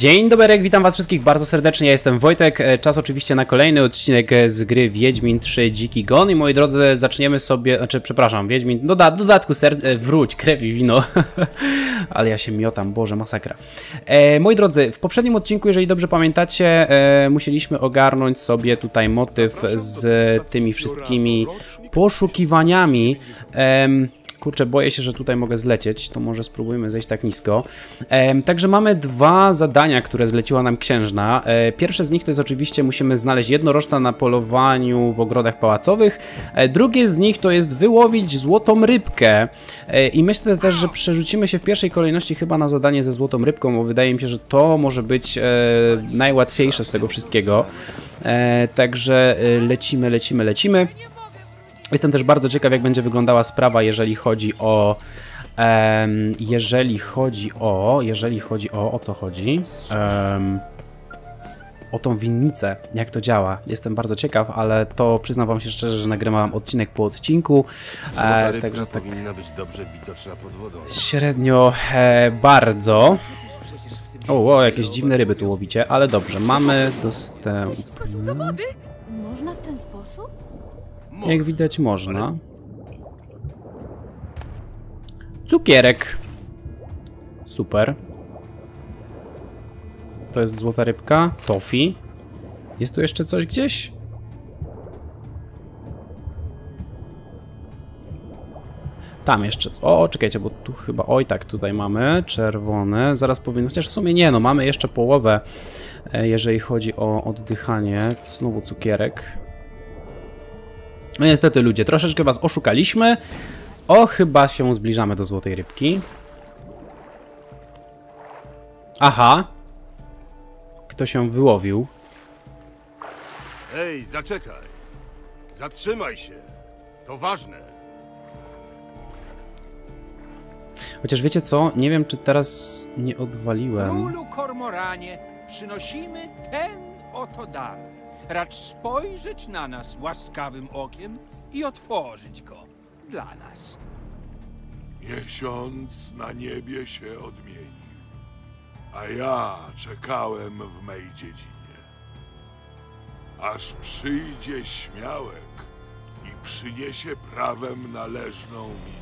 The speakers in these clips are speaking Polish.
Dzień dobry, witam was wszystkich bardzo serdecznie, ja jestem Wojtek, czas oczywiście na kolejny odcinek z gry Wiedźmin 3 Dziki Gon i moi drodzy, zaczniemy sobie, znaczy przepraszam, Wiedźmin, dodatku wróć, krew i wino, ale ja się miotam, boże masakra. Moi drodzy, w poprzednim odcinku, jeżeli dobrze pamiętacie, musieliśmy ogarnąć sobie tutaj motyw z tymi wszystkimi poszukiwaniami. Kurczę, boję się, że tutaj mogę zlecieć, to może spróbujmy zejść tak nisko. Także mamy dwa zadania, które zleciła nam księżna. Pierwsze z nich to jest oczywiście, musimy znaleźć jednorożca na polowaniu w ogrodach pałacowych. Drugie z nich to jest wyłowić złotą rybkę. I myślę też, że przerzucimy się w pierwszej kolejności chyba na zadanie ze złotą rybką, bo wydaje mi się, że to może być najłatwiejsze z tego wszystkiego. Także lecimy. Jestem też bardzo ciekaw, jak będzie wyglądała sprawa, jeżeli chodzi o co chodzi? O tą winnicę, jak to działa. Jestem bardzo ciekaw, ale to przyznam wam się szczerze, że nagrywam odcinek po odcinku. Także tak powinna być dobrze widoczna pod wodą. Średnio bardzo. O, jakieś dziwne ryby tu łowicie, ale dobrze, mamy dostęp. Można w ten sposób? Jak widać można. Cukierek. Super. To jest złota rybka. Tofi. Jest tu jeszcze coś gdzieś? Tam jeszcze... O, czekajcie, bo tu chyba... Oj, tak, tutaj mamy czerwone. Zaraz powinno... Chociaż w sumie nie, no mamy jeszcze połowę, jeżeli chodzi o oddychanie. Znowu cukierek. No niestety ludzie, troszeczkę was oszukaliśmy. O, chyba się zbliżamy do złotej rybki. Aha. Kto się wyłowił? Ej, zaczekaj. Zatrzymaj się. To ważne. Chociaż wiecie co? Nie wiem, czy teraz nie odwaliłem. Królu Kormoranie, przynosimy ten oto dar. Racz spojrzeć na nas łaskawym okiem i otworzyć go dla nas. Miesiąc na niebie się odmienił, a ja czekałem w mej dziedzinie. Aż przyjdzie śmiałek i przyniesie prawem należną mi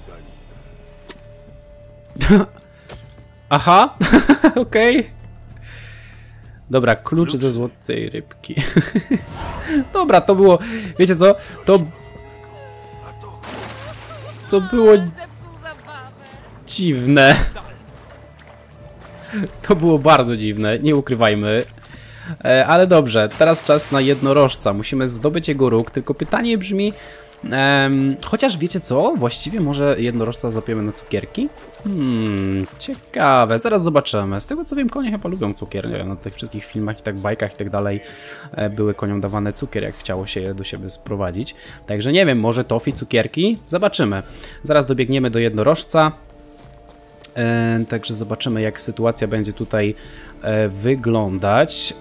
daninę. Aha, okej. Okay. Dobra, klucz ze złotej rybki. Dobra, to było... Wiecie co? To było... dziwne. To było bardzo dziwne, nie ukrywajmy. Ale dobrze, teraz czas na jednorożca. Musimy zdobyć jego róg, tylko pytanie brzmi... chociaż wiecie co? Właściwie może jednorożca złapiemy na cukierki? Ciekawe, zaraz zobaczymy. Z tego co wiem, konie chyba lubią cukier. Na tych wszystkich filmach i tak bajkach i tak dalej były koniom dawane cukier, jak chciało się je do siebie sprowadzić. Także nie wiem, może tofi, cukierki? Zobaczymy. Zaraz dobiegniemy do jednorożca. Także zobaczymy, jak sytuacja będzie tutaj wyglądać.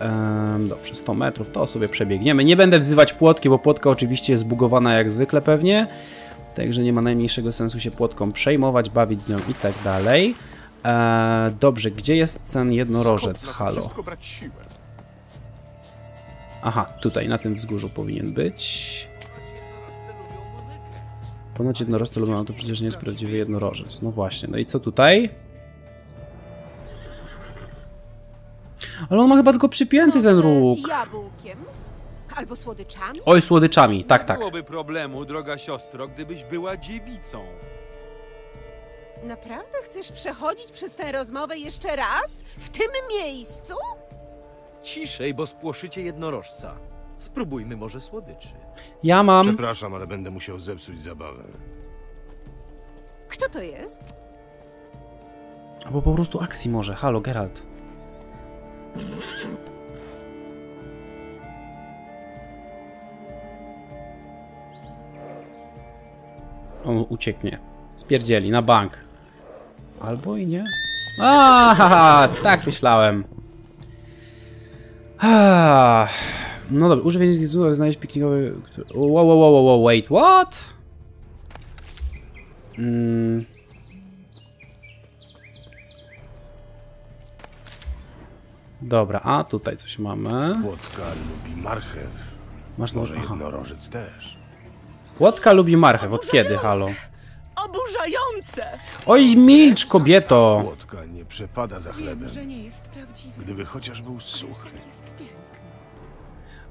Dobrze, 100 metrów, to sobie przebiegniemy. Nie będę wzywać płotki, bo płotka oczywiście jest zbugowana jak zwykle pewnie. Także nie ma najmniejszego sensu się płotką przejmować, bawić z nią i tak dalej. Dobrze, gdzie jest ten jednorożec? Halo. Aha, tutaj, na tym wzgórzu powinien być. Ponoć jednorożce lubią, to przecież nie jest prawdziwy jednorożec. No właśnie, no i co tutaj? Ale on ma chyba tylko przypięty ten róg. Albo słodyczami? Oj, słodyczami, tak, tak. Nie byłoby problemu, droga siostro, gdybyś była dziewicą. Naprawdę chcesz przechodzić przez tę rozmowę jeszcze raz? W tym miejscu? Ciszej, bo spłoszycie jednorożca. Spróbujmy może słodyczy. Ja mam... Przepraszam, ale będę musiał zepsuć zabawę. Kto to jest? Albo po prostu Axi może. Halo, Geralt. On ucieknie. Spierdzieli, na bank. Albo i nie. Aha, tak myślałem. Ah. No dobra, użyj więźnickich złóż, znaleźć piknikowy... Wow, wait, what? Dobra, a tutaj coś mamy. Płotka lubi marchew. Masz noże. Jednorożec też. Płotka lubi marchew. Od kiedy, halo? Oburzające! Oj, milcz, kobieto! Płotka nie przepada za chlebem. Gdyby chociaż był suchy.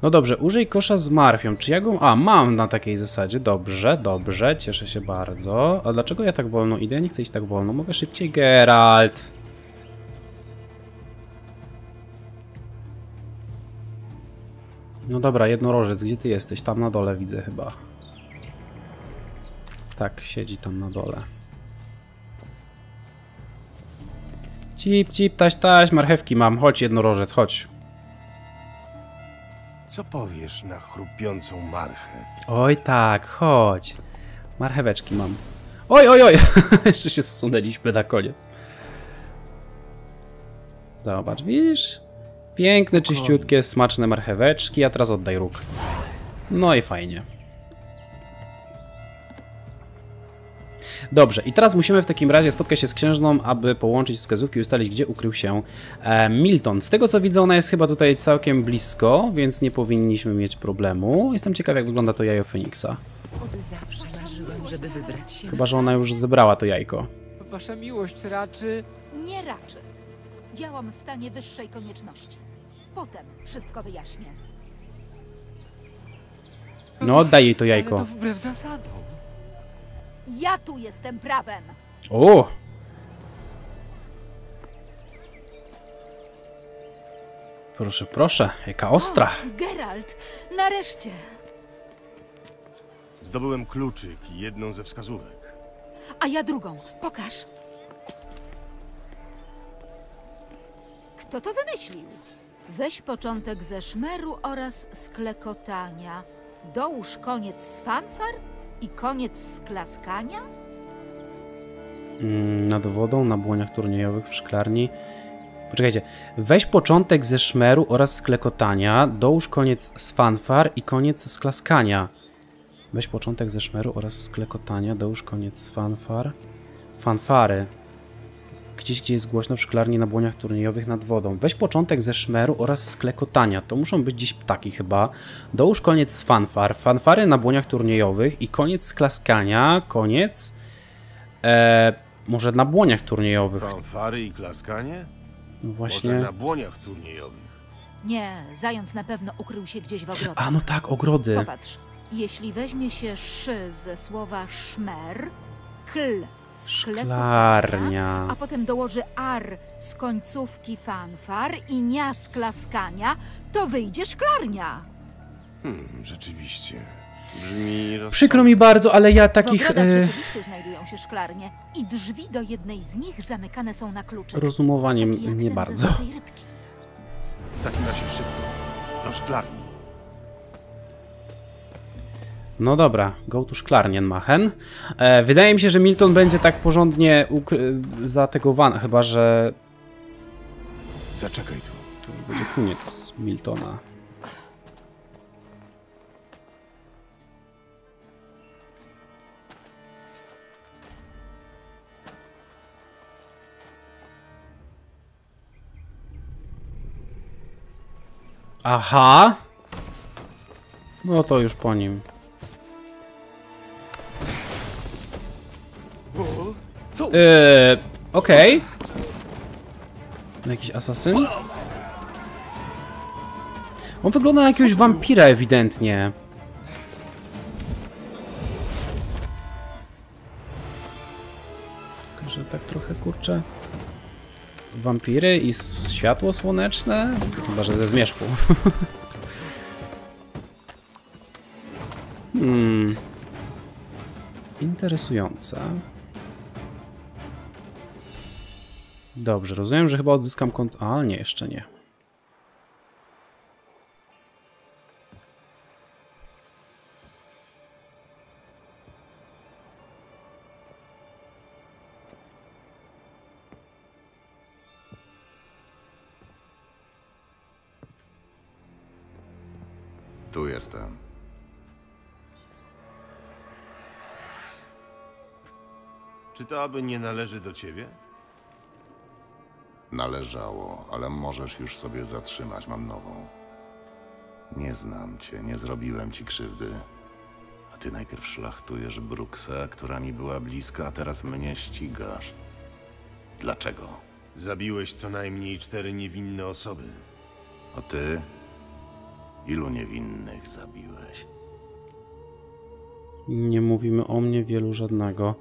No dobrze, użyj kosza z marfią. Czy ja go... A, mam na takiej zasadzie. Dobrze, dobrze, cieszę się bardzo. A dlaczego ja tak wolno idę? Nie chcę iść tak wolno. Mogę szybciej, Geralt. No dobra, jednorożec, gdzie ty jesteś? Tam na dole widzę chyba. Tak, siedzi tam na dole. Cip, cip, taś, taś, marchewki mam. Chodź, jednorożec, chodź. Co powiesz na chrupiącą marchę? Oj tak, chodź. Marcheweczki mam. Oj, oj, oj! Jeszcze się zsunęliśmy na koniec. Zobacz, widzisz? Piękne, czyściutkie, smaczne marcheweczki. A teraz oddaj róg. No i fajnie. Dobrze, i teraz musimy w takim razie spotkać się z księżną, aby połączyć wskazówki i ustalić, gdzie ukrył się Milton. Z tego co widzę, ona jest chyba tutaj całkiem blisko, więc nie powinniśmy mieć problemu. Jestem ciekaw, jak wygląda to jajo Feniksa. Chyba że ona już zebrała to jajko. Wasza miłość raczy... Nie raczy. Działam w stanie wyższej konieczności. Potem wszystko wyjaśnię. No oddaj jej to jajko. Ale to wbrew zasadom. Ja tu jestem prawem. O! Proszę, proszę, jaka ostra. O, Geralt, nareszcie. Zdobyłem kluczyk i jedną ze wskazówek. A ja drugą. Pokaż. Kto to wymyślił? Weź początek ze szmeru oraz sklekotania. Dołóż koniec z fanfar. I koniec sklaskania? Nad wodą, na błoniach turniejowych, w szklarni. Poczekajcie. Weź początek ze szmeru oraz sklekotania. Dołóż koniec z fanfar i koniec sklaskania. Weź początek ze szmeru oraz sklekotania. Dołóż koniec z fanfar. Fanfary. Gdzieś, gdzie jest głośno w szklarni, na błoniach turniejowych, nad wodą. Weź początek ze szmeru oraz sklekotania. To muszą być gdzieś ptaki chyba. Dołóż koniec z fanfar. Fanfary na błoniach turniejowych i koniec z klaskania. Koniec... może na błoniach turniejowych. Fanfary i klaskanie? No właśnie... Może na błoniach turniejowych. Nie, zając na pewno ukrył się gdzieś w ogrodzie. A no tak, ogrody. Popatrz, jeśli weźmie się szy ze słowa szmer, kl... Szklarnia. A potem dołoży ar z końcówki fanfar i nia z klaskania, to wyjdzie szklarnia. Rzeczywiście. Brzmi... Przykro mi bardzo, ale ja takich... W rzeczywiście znajdują się szklarnie i drzwi do jednej z nich zamykane są na kluczyk. Rozumowaniem nie bardzo. W takim razie szybko. Do szklarni. No dobra, go to Szklarnienmachen. Wydaje mi się, że Milton będzie tak porządnie zategowany, chyba że... Zaczekaj tu. To już będzie koniec Miltona. Aha! No to już po nim. Okej. Okay. Jakiś asasyn? On wygląda na jakiegoś wampira ewidentnie. Tylko że tak trochę, kurczę... Wampiry i światło słoneczne? Chyba że ze zmierzchu. Interesujące. Dobrze, rozumiem, że chyba odzyskam kontrolę. A nie, jeszcze nie. Tu jestem. Czy to aby nie należy do ciebie? Należało, ale możesz już sobie zatrzymać, mam nową. Nie znam cię, nie zrobiłem ci krzywdy. A ty najpierw szlachtujesz Bruksę, która mi była bliska, a teraz mnie ścigasz. Dlaczego? Zabiłeś co najmniej 4 niewinne osoby. A ty? Ilu niewinnych zabiłeś? Nie mówimy o mnie, wielu żadnego.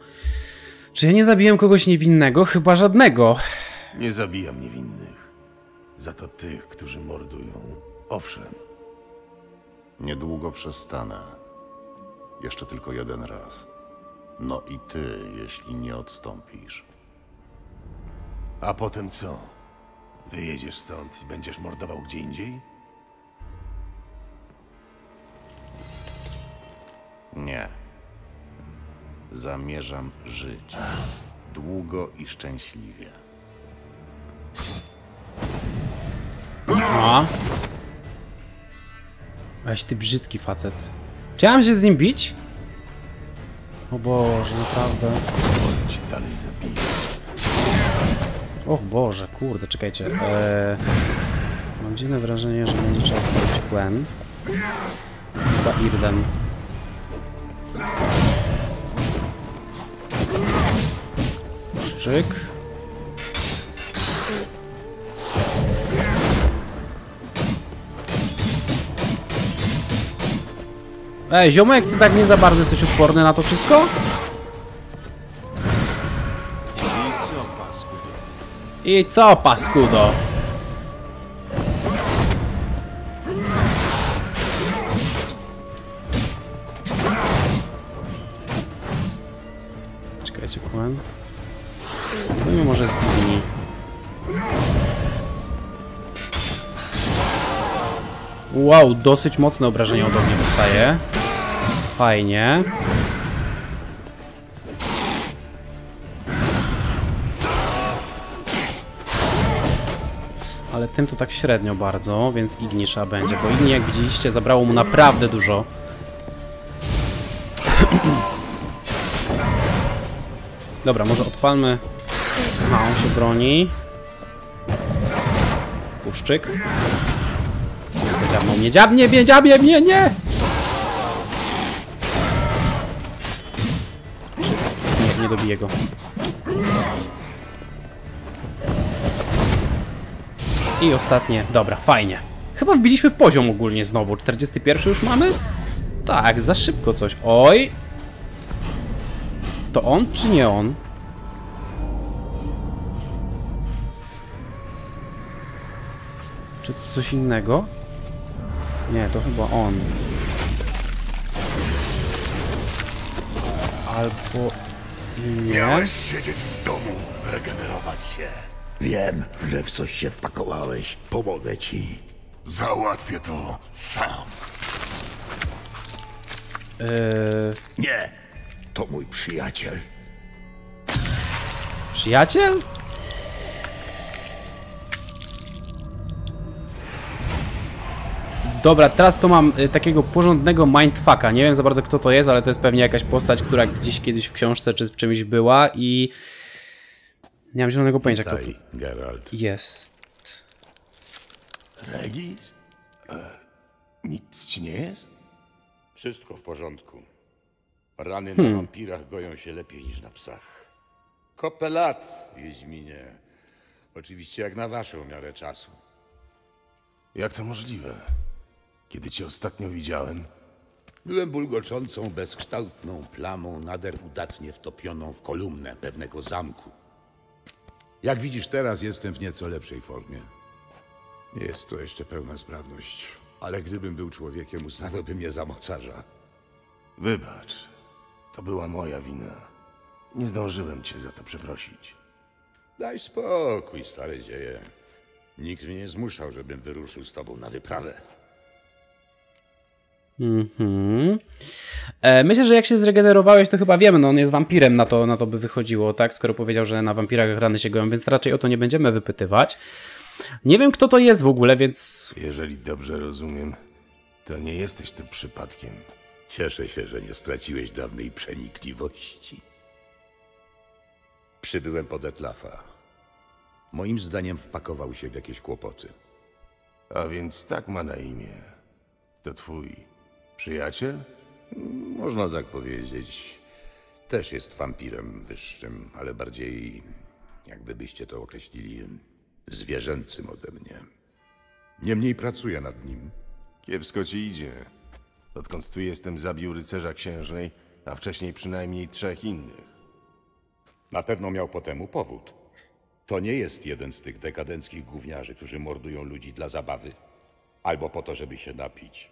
Czy ja nie zabiłem kogoś niewinnego? Chyba żadnego. Nie zabijam niewinnych. Za to tych, którzy mordują. Owszem. Niedługo przestanę. Jeszcze tylko jeden raz. No i ty, jeśli nie odstąpisz. A potem co? Wyjedziesz stąd i będziesz mordował gdzie indziej? Nie. Zamierzam żyć. Długo i szczęśliwie. No. Weź ty brzydki facet. Czy ja mam się z nim bić? O Boże, naprawdę. O Boże, kurde, czekajcie. Mam dziwne wrażenie, że będzie trzeba odpalić płyn. Chyba Irdem. Szczyk. Ej, ziomek, ty tak nie za bardzo jesteś odporny na to wszystko? I co, paskudo? Czekajcie, kłam. No mi może zginie. Wow, dosyć mocne obrażenie ode mnie dostaje. Fajnie. Ale tym to tak średnio bardzo, więc Igni trzeba będzie, bo Igni, jak widzieliście, zabrało mu naprawdę dużo. Dobra, może odpalmy. A, on się broni. Puszczyk. Dziabną mnie, dziabnie mnie, dziabnie mnie, nie! Nie, nie dobiję go. I ostatnie, dobra, fajnie. Chyba wbiliśmy poziom ogólnie znowu. 41 już mamy? Tak, za szybko coś. Oj! To on czy nie on? Czy to coś innego? Nie, to chyba on. Albo nie. Miałeś siedzieć w domu, regenerować się. Wiem, że w coś się wpakowałeś. Pomogę ci. Załatwię to sam. Nie, to mój przyjaciel. Przyjaciel? Dobra, teraz to mam takiego porządnego mindfucka. Nie wiem za bardzo, kto to jest, ale to jest pewnie jakaś postać, która gdzieś kiedyś w książce czy w czymś była i... Nie mam zielonego pojęcia, kto to jest. Regis? Nic ci nie jest? Wszystko w porządku. Rany na wampirach goją się lepiej niż na psach. Kopę lat, Wiedźminie. Oczywiście jak na waszą miarę czasu. Jak to możliwe? Kiedy cię ostatnio widziałem? Byłem bulgoczącą, bezkształtną plamą nader udatnie wtopioną w kolumnę pewnego zamku. Jak widzisz teraz, jestem w nieco lepszej formie. Nie jest to jeszcze pełna sprawność, ale gdybym był człowiekiem, uznano by mnie za mocarza. Wybacz, to była moja wina. Nie zdążyłem cię za to przeprosić. Daj spokój, stare dzieje. Nikt mnie nie zmuszał, żebym wyruszył z tobą na wyprawę. Myślę, że jak się zregenerowałeś, to chyba wiemy, no on jest wampirem, na to by wychodziło, tak? Skoro powiedział, że na wampirach rany się goją, więc raczej o to nie będziemy wypytywać. Nie wiem, kto to jest w ogóle, więc... Jeżeli dobrze rozumiem, to nie jesteś tu przypadkiem. Cieszę się, że nie straciłeś dawnej przenikliwości. Przybyłem po Detlaffa. Moim zdaniem wpakował się w jakieś kłopoty. A więc tak ma na imię. To twój przyjaciel? Można tak powiedzieć. Też jest wampirem wyższym, ale bardziej, jakby byście to określili, zwierzęcym ode mnie. Niemniej pracuję nad nim. Kiepsko ci idzie. Odkąd tu jestem, zabił rycerza księżnej, a wcześniej przynajmniej 3 innych. Na pewno miał po temu powód. To nie jest jeden z tych dekadenckich gówniarzy, którzy mordują ludzi dla zabawy. Albo po to, żeby się napić.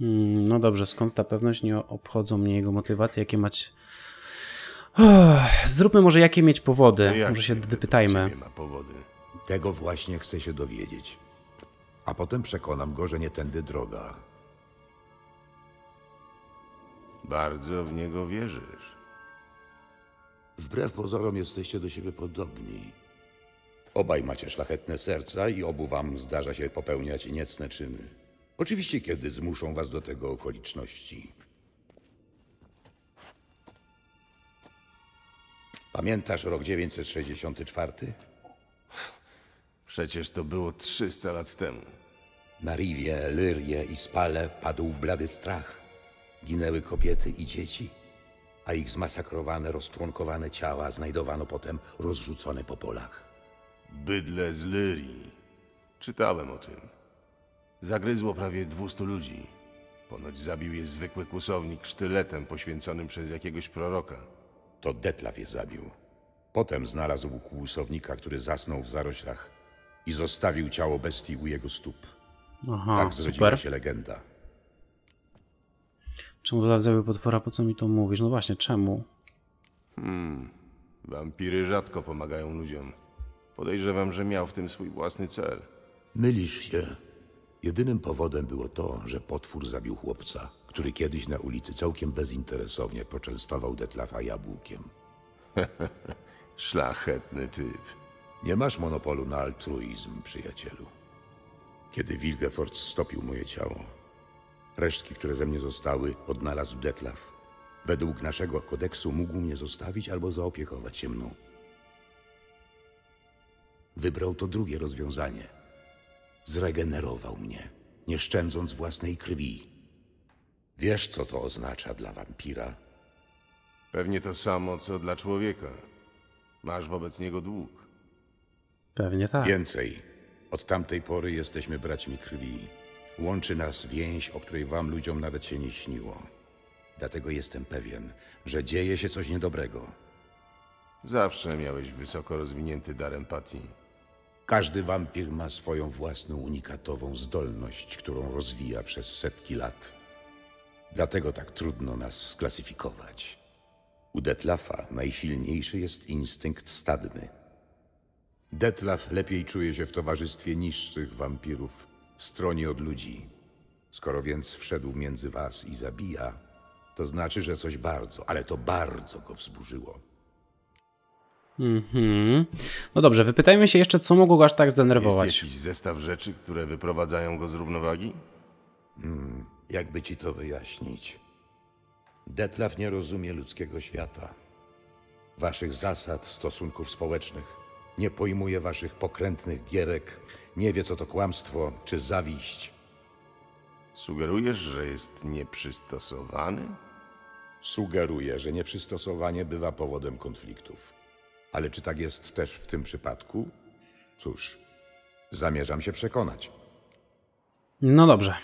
No dobrze, skąd ta pewność? Nie obchodzą mnie jego motywacje. Jakie mać... Zróbmy może, jakie mieć powody. No jak może się wypytajmy. Nie ma powody. Tego właśnie chcę się dowiedzieć. A potem przekonam go, że nie tędy droga. Bardzo w niego wierzysz. Wbrew pozorom jesteście do siebie podobni. Obaj macie szlachetne serca i obu wam zdarza się popełniać niecne czyny. Oczywiście, kiedy zmuszą was do tego okoliczności. Pamiętasz rok 964? Przecież to było 300 lat temu. Na Riwie, Lyrie i Spale padł blady strach. Ginęły kobiety i dzieci, a ich zmasakrowane, rozczłonkowane ciała znajdowano potem rozrzucone po polach. Bydlę z Lyrii. Czytałem o tym. Zagryzło prawie 200 ludzi. Ponoć zabił je zwykły kłusownik sztyletem poświęconym przez jakiegoś proroka. To Detlaff je zabił. Potem znalazł kłusownika, który zasnął w zaroślach i zostawił ciało bestii u jego stóp. Aha, tak zrodziła się legenda. Czemu Detlaff zabił potwora? Po co mi to mówisz? No właśnie, czemu? Wampiry rzadko pomagają ludziom. Podejrzewam, że miał w tym swój własny cel. Mylisz się. Jedynym powodem było to, że potwór zabił chłopca, który kiedyś na ulicy całkiem bezinteresownie poczęstował Detlaffa jabłkiem. Szlachetny typ. Nie masz monopolu na altruizm, przyjacielu. Kiedy Wilgefortz stopił moje ciało, resztki, które ze mnie zostały, odnalazł Detlaff. Według naszego kodeksu mógł mnie zostawić albo zaopiekować się mną. Wybrał to drugie rozwiązanie. Zregenerował mnie, nie szczędząc własnej krwi. Wiesz, co to oznacza dla wampira? Pewnie to samo, co dla człowieka. Masz wobec niego dług. Pewnie tak. Więcej. Od tamtej pory jesteśmy braćmi krwi. Łączy nas więź, o której wam ludziom nawet się nie śniło. Dlatego jestem pewien, że dzieje się coś niedobrego. Zawsze miałeś wysoko rozwinięty dar empatii. Każdy wampir ma swoją własną, unikatową zdolność, którą rozwija przez setki lat. Dlatego tak trudno nas sklasyfikować. U Detlaffa najsilniejszy jest instynkt stadny. Detlaff lepiej czuje się w towarzystwie niższych wampirów, stroni od ludzi. Skoro więc wszedł między was i zabija, to znaczy, że coś bardzo, ale to bardzo go wzburzyło. No dobrze, wypytajmy się jeszcze, co mogło go aż tak zdenerwować. Jest jakiś zestaw rzeczy, które wyprowadzają go z równowagi? Jakby ci to wyjaśnić? Detlaff nie rozumie ludzkiego świata, waszych zasad, stosunków społecznych. Nie pojmuje waszych pokrętnych gierek, nie wie, co to kłamstwo czy zawiść. Sugerujesz, że jest nieprzystosowany? Sugeruję, że nieprzystosowanie bywa powodem konfliktów. Ale czy tak jest też w tym przypadku? Cóż, zamierzam się przekonać. No dobrze.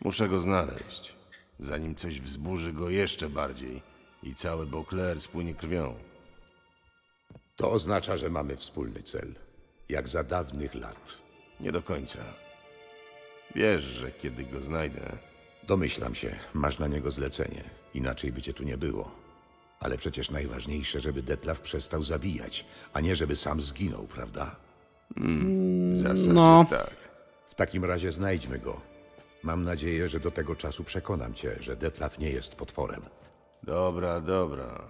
Muszę go znaleźć, zanim coś wzburzy go jeszcze bardziej i cały Beauclair spłynie krwią. To oznacza, że mamy wspólny cel, jak za dawnych lat. Nie do końca. Wiesz, że kiedy go znajdę... Domyślam się, masz na niego zlecenie, inaczej by cię tu nie było. Ale przecież najważniejsze, żeby Detlaff przestał zabijać, a nie żeby sam zginął, prawda? No tak. W takim razie znajdźmy go. Mam nadzieję, że do tego czasu przekonam cię, że Detlaff nie jest potworem. Dobra, dobra.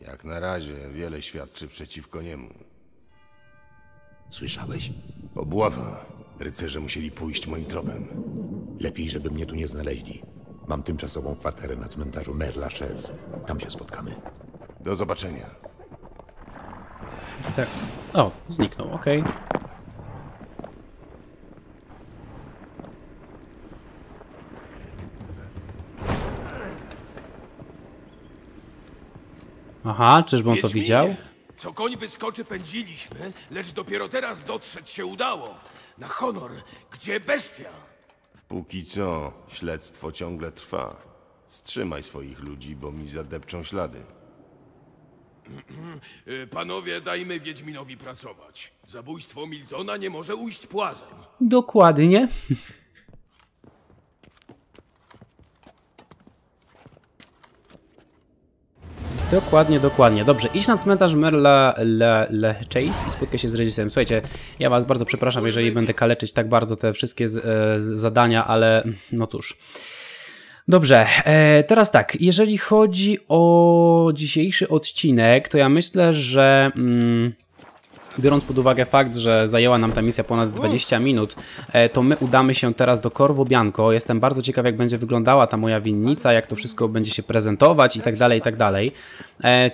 Jak na razie wiele świadczy przeciwko niemu. Słyszałeś? Obława. Rycerze musieli pójść moim tropem. Lepiej, żeby mnie tu nie znaleźli. Mam tymczasową kwaterę na cmentarzu Père-Lachaise. Tam się spotkamy. Do zobaczenia. Tak. O, zniknął, okej. Okay. Aha, czyżby on to widział? Co koń wyskoczy pędziliśmy, lecz dopiero teraz dotrzeć się udało. Na honor, gdzie bestia? Póki co, śledztwo ciągle trwa. Wstrzymaj swoich ludzi, bo mi zadepczą ślady. Panowie, dajmy Wiedźminowi pracować. Zabójstwo Miltona nie może ujść płazem. Dokładnie. Dokładnie, dokładnie. Dobrze, idź na cmentarz Père-Lachaise i spotkaj się z Regisem. Słuchajcie, ja was bardzo przepraszam, jeżeli będę kaleczyć tak bardzo te wszystkie zadania, ale no cóż. Dobrze, teraz tak, jeżeli chodzi o dzisiejszy odcinek, to ja myślę, że... biorąc pod uwagę fakt, że zajęła nam ta misja ponad 20 minut, to my udamy się teraz do Corvo Bianco. Jestem bardzo ciekaw, jak będzie wyglądała ta moja winnica, jak to wszystko będzie się prezentować i tak dalej, i tak dalej.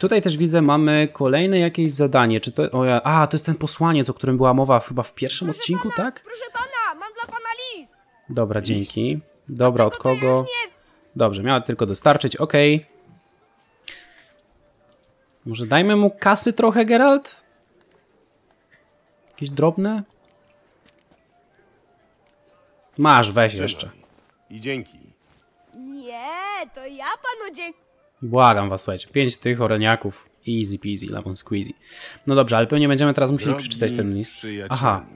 Tutaj też widzę, mamy kolejne jakieś zadanie. Czy to... O, a, to jest ten posłaniec, o którym była mowa chyba w pierwszym odcinku, tak? Proszę pana, mam dla pana list. Dobra, dzięki. Dobra, od kogo? Dobrze, miała tylko dostarczyć, okej. Okay. Może dajmy mu kasy trochę, Geralt? Jakieś drobne? Masz, weź jeszcze. I dzięki. Nie, to ja panu dziękuję. Błagam was, słuchajcie. 5 tych oreniaków. Easy peasy, lemon squeezy. No dobrze, ale pewnie będziemy teraz musieli przeczytać ten list. Aha.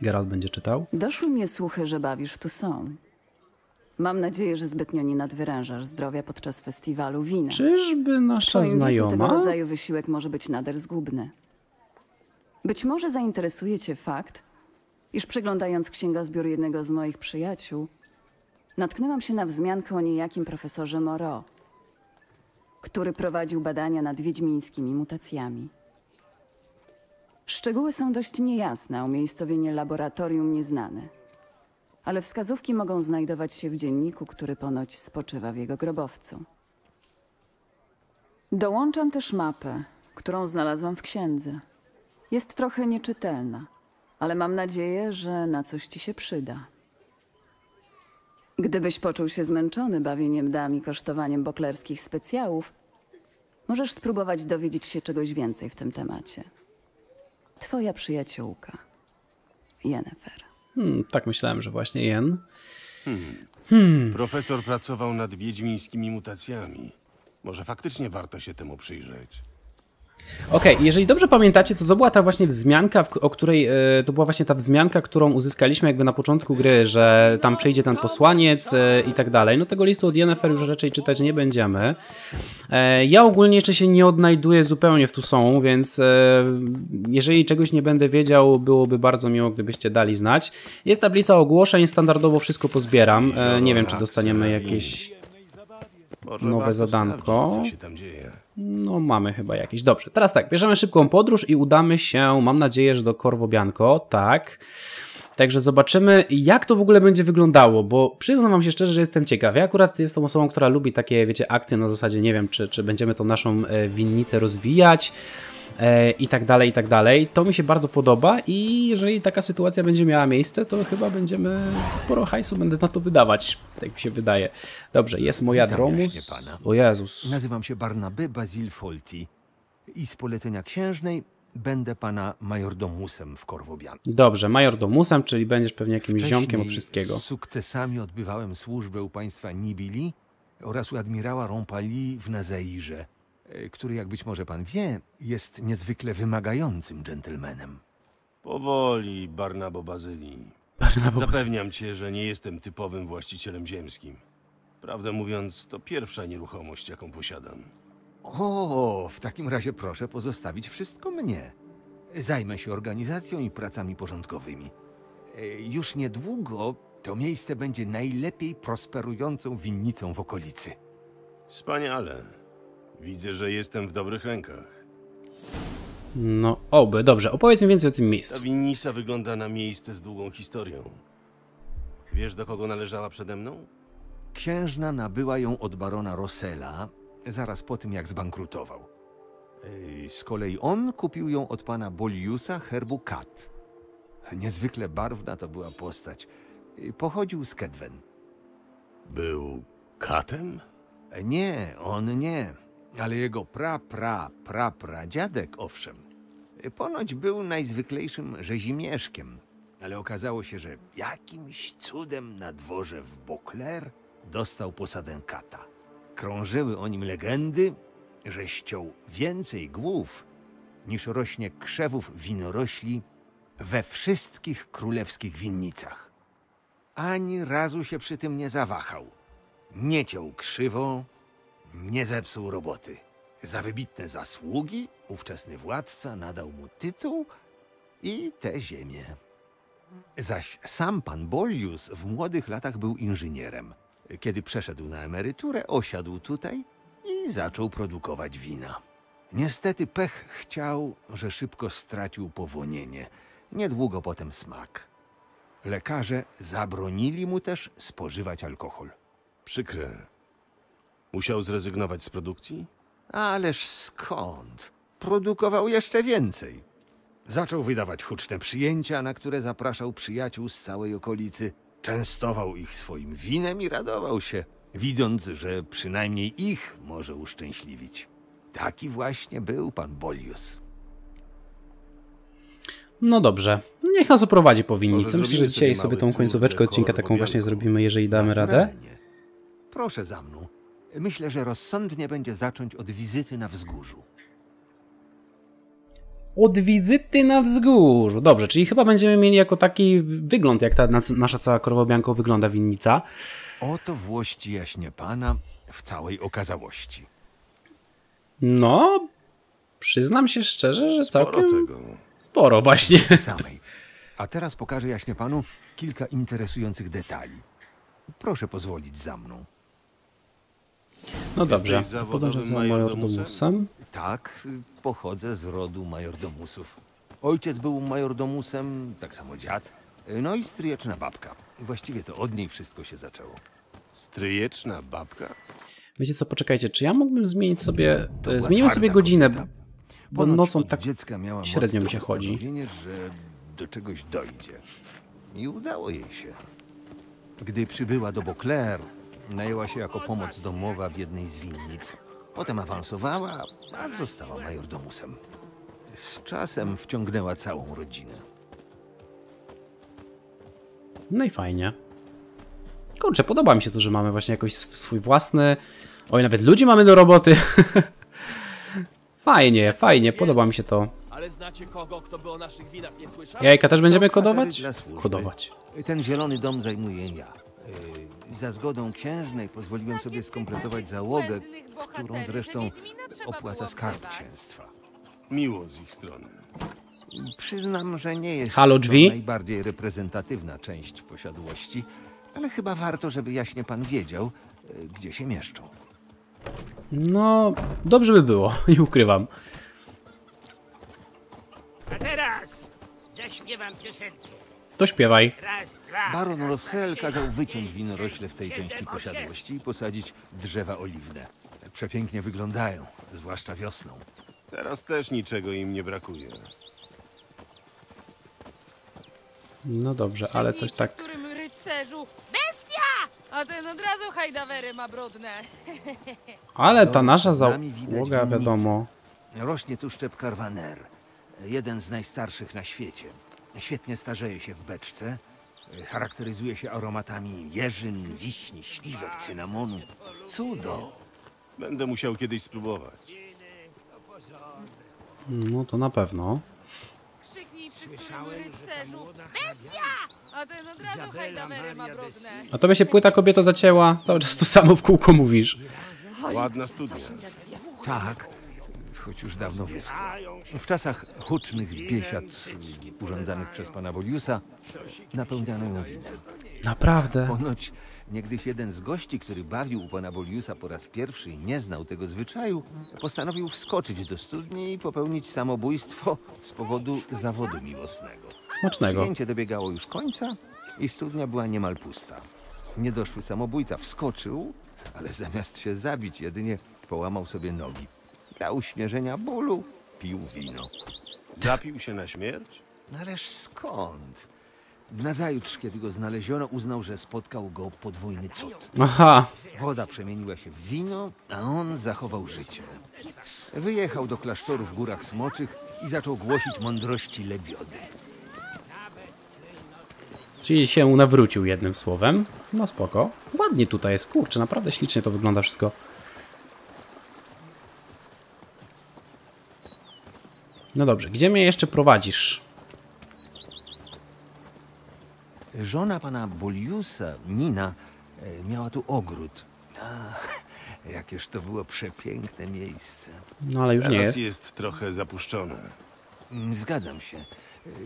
Geralt będzie czytał. Doszły mnie słuchy, że bawisz w Toussaint. Mam nadzieję, że zbytnio nie nadwyrężasz zdrowia podczas festiwalu wina. Czyżby nasza znajoma? Tego rodzaju wysiłek może być nader zgubny. Być może zainteresuje cię fakt, iż przeglądając księgozbiór jednego z moich przyjaciół, natknęłam się na wzmiankę o niejakim profesorze Moreau, który prowadził badania nad wiedźmińskimi mutacjami. Szczegóły są dość niejasne, umiejscowienie laboratorium nieznane, ale wskazówki mogą znajdować się w dzienniku, który ponoć spoczywa w jego grobowcu. Dołączam też mapę, którą znalazłam w księdze. Jest trochę nieczytelna, ale mam nadzieję, że na coś ci się przyda. Gdybyś poczuł się zmęczony bawieniem dam i kosztowaniem boklerskich specjałów, możesz spróbować dowiedzieć się czegoś więcej w tym temacie. Twoja przyjaciółka, Yennefer. Tak myślałem, że właśnie Jen. Profesor pracował nad wiedźmińskimi mutacjami. Może faktycznie warto się temu przyjrzeć. Okej, okay, jeżeli dobrze pamiętacie, to była ta właśnie wzmianka, o której, to była właśnie ta wzmianka, którą uzyskaliśmy jakby na początku gry, że tam przyjdzie ten posłaniec i tak dalej. No tego listu od Yennefer już raczej czytać nie będziemy. Ja ogólnie jeszcze się nie odnajduję zupełnie w Toussaint, więc jeżeli czegoś nie będę wiedział, byłoby bardzo miło, gdybyście dali znać. Jest tablica ogłoszeń, standardowo wszystko pozbieram. Nie wiem, czy dostaniemy jakieś... nowe zadanko. No mamy chyba jakieś. Dobrze, teraz tak, bierzemy szybką podróż i udamy się, mam nadzieję, że do Corvo Bianco, tak. Także zobaczymy, jak to w ogóle będzie wyglądało, bo przyznam wam się szczerze, że jestem ciekaw. Ja akurat jestem osobą, która lubi takie, wiecie, akcje na zasadzie, nie wiem, czy będziemy tą naszą winnicę rozwijać i tak dalej, i tak dalej. To mi się bardzo podoba i jeżeli taka sytuacja będzie miała miejsce, to chyba będziemy sporo hajsu będę na to wydawać, tak mi się wydaje. Dobrze, jest moja dromus. O Jezus. Nazywam się Barnaba Bazyli Foulty i z polecenia księżnej będę pana majordomusem w Corvo Bianco. Dobrze, majordomusem, czyli będziesz pewnie jakimś ziomkiem od wszystkiego. Z sukcesami odbywałem służbę u państwa Nibili oraz u admirała Rompali w Nazairze, który, jak być może pan wie, jest niezwykle wymagającym dżentelmenem. Powoli, Barnaba Bazyli. Zapewniam cię, że nie jestem typowym właścicielem ziemskim. Prawdę mówiąc, to pierwsza nieruchomość, jaką posiadam. O, w takim razie proszę pozostawić wszystko mnie. Zajmę się organizacją i pracami porządkowymi. Już niedługo to miejsce będzie najlepiej prosperującą winnicą w okolicy. Wspaniale. Widzę, że jestem w dobrych rękach. No, oby. Dobrze, opowiedz mi więcej o tym miejscu. Ta winnica wygląda na miejsce z długą historią. Wiesz, do kogo należała przede mną? Księżna nabyła ją od barona Rossella zaraz po tym, jak zbankrutował. Z kolei on kupił ją od pana Boliusa herbu Kat. Niezwykle barwna to była postać. Pochodził z Kedwen. Był katem? Nie, on nie. Ale jego prapradziadek, owszem. Ponoć był najzwyklejszym rzezimieszkiem. Ale okazało się, że jakimś cudem na dworze w Beauclair dostał posadę kata. Krążyły o nim legendy, że ściął więcej głów niż rośnie krzewów winorośli we wszystkich królewskich winnicach. Ani razu się przy tym nie zawahał. Nie ciął krzywo, nie zepsuł roboty. Za wybitne zasługi ówczesny władca nadał mu tytuł i tę ziemię. Zaś sam pan Bolius w młodych latach był inżynierem. Kiedy przeszedł na emeryturę, osiadł tutaj i zaczął produkować wina. Niestety pech chciał, że szybko stracił powonienie. Niedługo potem smak. Lekarze zabronili mu też spożywać alkohol. Przykre. Musiał zrezygnować z produkcji? Ależ skąd? Produkował jeszcze więcej. Zaczął wydawać huczne przyjęcia, na które zapraszał przyjaciół z całej okolicy. Częstował ich swoim winem i radował się, widząc, że przynajmniej ich może uszczęśliwić. Taki właśnie był pan Bolius. No dobrze, niech nas oprowadzi po winnicy. Myślę, że dzisiaj sobie tą końcóweczkę odcinka taką właśnie zrobimy, jeżeli damy radę. Proszę za mną. Myślę, że rozsądnie będzie zacząć od wizyty na wzgórzu. Od wizyty na wzgórzu. Dobrze, czyli chyba będziemy mieli jako taki wygląd, jak ta nasza cała Corvo Bianco wygląda winnica. Oto włości jaśnie pana w całej okazałości. No, przyznam się szczerze, że całkiem sporo właśnie. A teraz pokażę jaśnie panu kilka interesujących detali. Proszę pozwolić za mną. No dobrze, podążę za majordomusem. Tak, pochodzę z rodu majordomusów. Ojciec był majordomusem, tak samo dziad, no i stryjeczna babka. Właściwie to od niej wszystko się zaczęło. Stryjeczna babka? Wiecie co, poczekajcie, czy ja mógłbym zmienić sobie... Zmieniłem sobie godzinę, bo nocą tak średnio mi się chodzi. Że do czegoś dojdzie. I udało jej się. Gdy przybyła do Boclair, najęła się jako pomoc domowa w jednej z winnic. Potem awansowała, aż została majordomusem. Z czasem wciągnęła całą rodzinę. No i fajnie. Kurczę, podoba mi się to, że mamy właśnie jakoś swój własny... Oj, nawet ludzi mamy do roboty. Fajnie, fajnie, podoba mi się to. Ale znacie kogo, kto by o naszych winach nie słyszał? Jajka też będziemy kodować? Kodować. Ten zielony dom zajmuję ja. Za zgodą księżnej pozwoliłem sobie skompletować załogę, którą zresztą opłaca skarb księstwa. Miło z ich strony. Przyznam, że nie jest to najbardziej reprezentatywna część posiadłości, ale chyba warto, żeby jaśnie pan wiedział, gdzie się mieszczą. No, dobrze by było, nie ukrywam. A teraz zaśpiewam piosenkę. To śpiewaj. Baron Rossell kazał wyciąć winorośle w tej części posiadłości i posadzić drzewa oliwne. Przepięknie wyglądają, zwłaszcza wiosną. Teraz też niczego im nie brakuje. No dobrze, ale coś tak... Którym rycerzu... Bestia! A ten od razu hajdawery ma brudne. Ale ta nasza załoga, wiadomo... Rośnie tu szczep karwaner. Jeden z najstarszych na świecie. Świetnie starzeje się w beczce. Charakteryzuje się aromatami jeżyn, wiśni, śliwek, cynamonu. Cudo! Będę musiał kiedyś spróbować. No to na pewno. A tobie się płyta kobieta zacięła? Cały czas to samo w kółko mówisz. Ładna studnia. Tak. Choć już dawno wyschła. W czasach hucznych biesiad urządzanych przez pana Boliusa napełniano ją winem. Naprawdę? Ponoć niegdyś jeden z gości, który bawił u pana Boliusa po raz pierwszy i nie znał tego zwyczaju, postanowił wskoczyć do studni i popełnić samobójstwo z powodu zawodu miłosnego. Smacznego. Przyjęcie dobiegało już końca i studnia była niemal pusta. Niedoszły samobójca wskoczył, ale zamiast się zabić, jedynie połamał sobie nogi. Dla uśmierzenia bólu pił wino. Zapił się na śmierć? Ależ skąd? Nazajutrz, kiedy go znaleziono, uznał, że spotkał go podwójny cud. Aha. Woda przemieniła się w wino, a on zachował życie. Wyjechał do klasztoru w Górach Smoczych i zaczął głosić mądrości Lebiody. Czyli się nawrócił, jednym słowem. No spoko. Ładnie tutaj jest, kurczę, naprawdę ślicznie to wygląda wszystko. No dobrze, gdzie mnie jeszcze prowadzisz? Żona pana Boliusa, Nina, miała tu ogród. A, jakież to było przepiękne miejsce. No ale już nie jest. Jest trochę zapuszczone. Zgadzam się.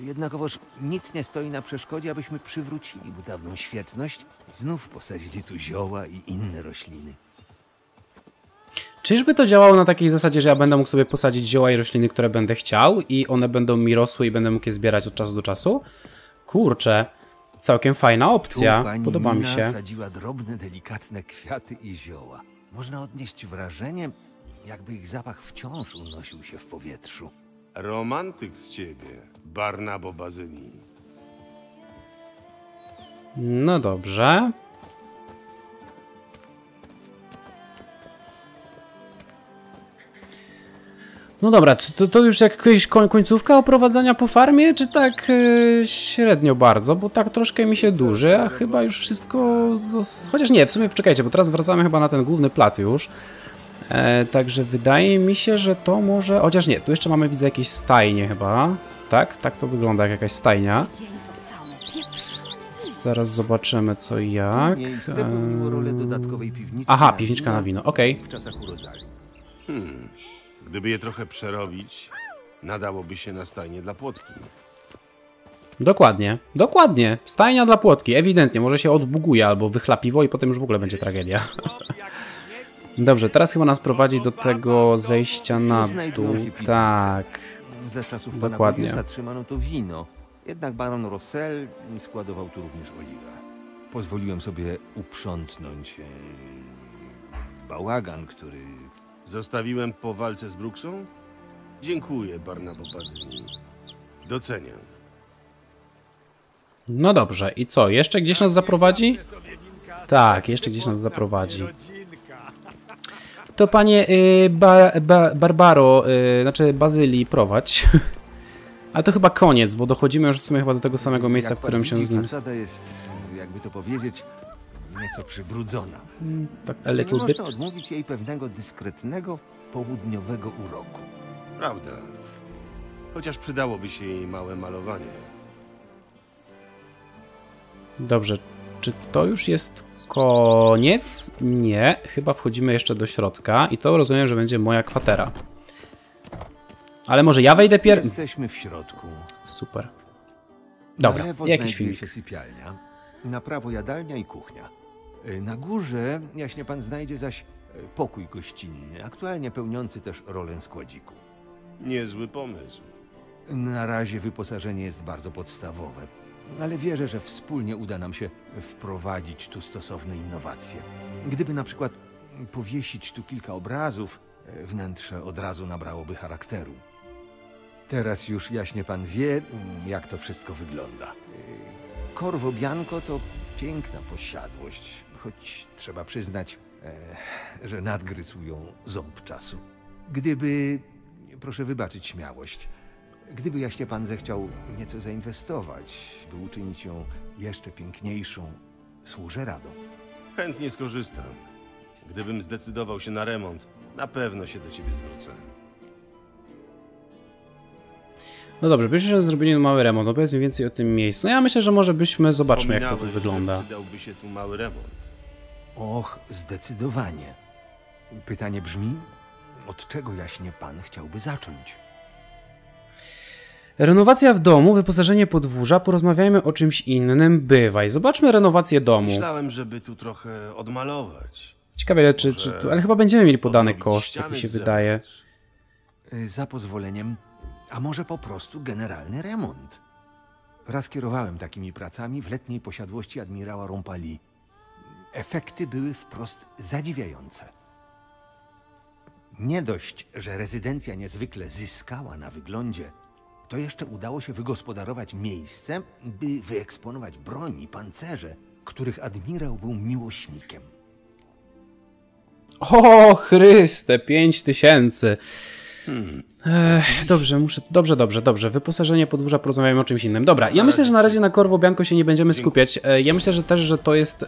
Jednakowoż nic nie stoi na przeszkodzie, abyśmy przywrócili mu dawną świetność. Znów posadzili tu zioła i inne rośliny. Czyżby to działało na takiej zasadzie, że ja będę mógł sobie posadzić zioła i rośliny, które będę chciał i one będą mi rosły i będę mógł je zbierać od czasu do czasu? Kurczę, całkiem fajna opcja, podoba mi się. Pani Nina sadziła drobne, delikatne kwiaty i zioła. Można odnieść wrażenie, jakby ich zapach wciąż unosił się w powietrzu. Romantyk z ciebie, Barnaba Bazyli. No dobrze. No dobra, czy to już jakaś końcówka oprowadzania po farmie, czy tak średnio bardzo, bo tak troszkę mi się duży, a chyba już wszystko... Chociaż nie, w sumie poczekajcie, bo teraz wracamy chyba na ten główny plac już. Także wydaje mi się, że to może... Chociaż nie, tu jeszcze mamy, widzę, jakieś stajnie chyba. Tak? Tak to wygląda, jak jakaś stajnia. Zaraz zobaczymy co i jak. Aha, piwniczka na wino, okej. Gdyby je trochę przerobić, nadałoby się na stajnie dla płotki. Dokładnie, dokładnie. Stajnia dla płotki, ewidentnie. Może się odbuguje albo wychlapiwo i potem już w ogóle będzie tragedia. Dobrze, teraz chyba nas prowadzi do tego zejścia na dół. Tak, dokładnie. Zatrzymano to wino, jednak baron Rossell składował tu również oliwę. Pozwoliłem sobie uprzątnąć bałagan, który... Zostawiłem po walce z Bruksą? Dziękuję, Barnaba Bazyli. Doceniam. No dobrze, i co? Jeszcze gdzieś nas zaprowadzi? Tak, jeszcze gdzieś nas zaprowadzi. To panie Barbaro, znaczy Bazyli, prowadź. Ale to chyba koniec, bo dochodzimy już w sumie chyba do tego samego miejsca, w którym się z nim... Fasada jest, jakby to powiedzieć... nieco przybrudzona. Tak, ale nie można odmówić jej pewnego dyskretnego, południowego uroku. Prawda. Chociaż przydałoby się jej małe malowanie. Dobrze. Czy to już jest koniec? Nie. Chyba wchodzimy jeszcze do środka i to rozumiem, że będzie moja kwatera. Ale może ja wejdę pierwszy? Jesteśmy w środku. Super. Dobra, jakiś filmik. Się sypialnia, na prawo jadalnia i kuchnia. Na górze, jaśnie pan znajdzie, zaś pokój gościnny, aktualnie pełniący też rolę składziku. Niezły pomysł. Na razie wyposażenie jest bardzo podstawowe, ale wierzę, że wspólnie uda nam się wprowadzić tu stosowne innowacje. Gdyby na przykład powiesić tu kilka obrazów, wnętrze od razu nabrałoby charakteru. Teraz już jaśnie pan wie, jak to wszystko wygląda. Corvo Bianco to... piękna posiadłość, choć trzeba przyznać, że nadgryzł ją ząb czasu. Gdyby, proszę wybaczyć śmiałość, gdyby jaśnie pan zechciał nieco zainwestować, by uczynić ją jeszcze piękniejszą, służę radą. Chętnie skorzystam. Gdybym zdecydował się na remont, na pewno się do ciebie zwrócę. No dobrze, myślę, że zrobili mały remont. Opowiedz mi więcej o tym miejscu. No ja myślę, że może byśmy... Zobaczmy, jak to tu wygląda. Przydałby się tu mały remont. Och, zdecydowanie. Pytanie brzmi, od czego jaśnie pan chciałby zacząć? Renowacja w domu, wyposażenie podwórza. Porozmawiajmy o czymś innym. Bywaj. Zobaczmy renowację domu. Myślałem, żeby tu trochę odmalować. Ciekawe, czy tu... Ale chyba będziemy mieli podany koszt, jak mi się wydaje. Za pozwoleniem... A może po prostu generalny remont? Raz kierowałem takimi pracami w letniej posiadłości admirała Rompali. Efekty były wprost zadziwiające. Nie dość, że rezydencja niezwykle zyskała na wyglądzie, to jeszcze udało się wygospodarować miejsce, by wyeksponować broń i pancerze, których admirał był miłośnikiem. O Chryste, 5000! Dobrze, muszę... Dobrze. Wyposażenie podwórza, porozmawiamy o czymś innym. Dobra, ja myślę, że na razie na Corvo Bianco się nie będziemy skupiać. Ja myślę, że też, że to jest...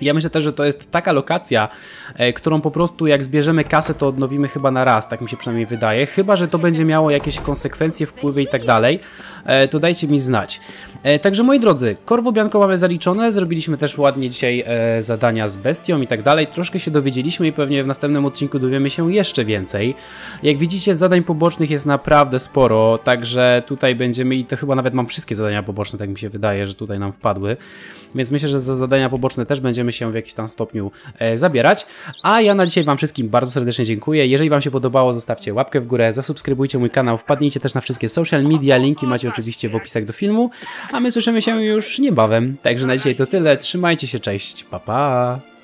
Ja myślę też, że to jest taka lokacja, którą po prostu jak zbierzemy kasę, to odnowimy chyba na raz, tak mi się przynajmniej wydaje. Chyba że to będzie miało jakieś konsekwencje, wpływy i tak dalej, to dajcie mi znać. Także moi drodzy, Corvo Bianco mamy zaliczone, zrobiliśmy też ładnie dzisiaj zadania z bestią i tak dalej. Troszkę się dowiedzieliśmy i pewnie w następnym odcinku dowiemy się jeszcze więcej. Jak widzicie, zadań pobocznych jest naprawdę sporo, także tutaj będziemy, i to chyba nawet mam wszystkie zadania poboczne, tak mi się wydaje, że tutaj nam wpadły. Więc myślę, że za zadania poboczne też będziemy się w jakiś tam stopniu zabierać. A ja na dzisiaj wam wszystkim bardzo serdecznie dziękuję. Jeżeli wam się podobało, zostawcie łapkę w górę, zasubskrybujcie mój kanał, wpadnijcie też na wszystkie social media, linki macie oczywiście w opisach do filmu. A my słyszymy się już niebawem. Także na dzisiaj to tyle, trzymajcie się, cześć, pa pa!